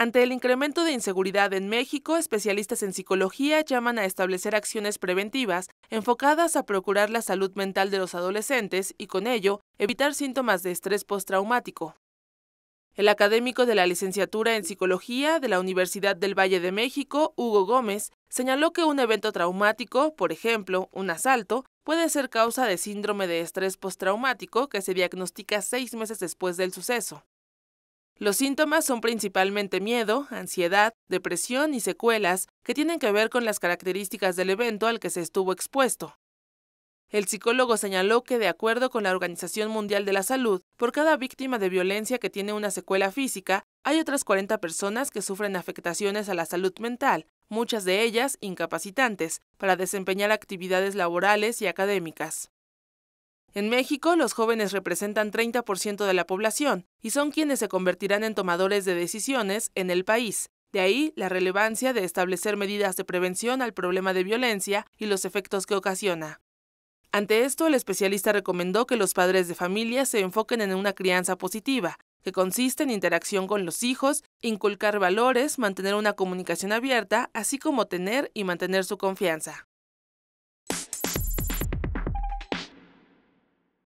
Ante el incremento de inseguridad en México, especialistas en psicología llaman a establecer acciones preventivas enfocadas a procurar la salud mental de los adolescentes y, con ello, evitar síntomas de estrés postraumático. El académico de la licenciatura en psicología de la Universidad del Valle de México, Hugo Gómez, señaló que un evento traumático, por ejemplo, un asalto, puede ser causa de síndrome de estrés postraumático que se diagnostica 6 meses después del suceso. Los síntomas son principalmente miedo, ansiedad, depresión y secuelas que tienen que ver con las características del evento al que se estuvo expuesto. El psicólogo señaló que, de acuerdo con la Organización Mundial de la Salud, por cada víctima de violencia que tiene una secuela física, hay otras 40 personas que sufren afectaciones a la salud mental, muchas de ellas incapacitantes, para desempeñar actividades laborales y académicas. En México, los jóvenes representan 30% de la población y son quienes se convertirán en tomadores de decisiones en el país. De ahí la relevancia de establecer medidas de prevención al problema de violencia y los efectos que ocasiona. Ante esto, el especialista recomendó que los padres de familia se enfoquen en una crianza positiva, que consiste en interacción con los hijos, inculcar valores, mantener una comunicación abierta, así como tener y mantener su confianza.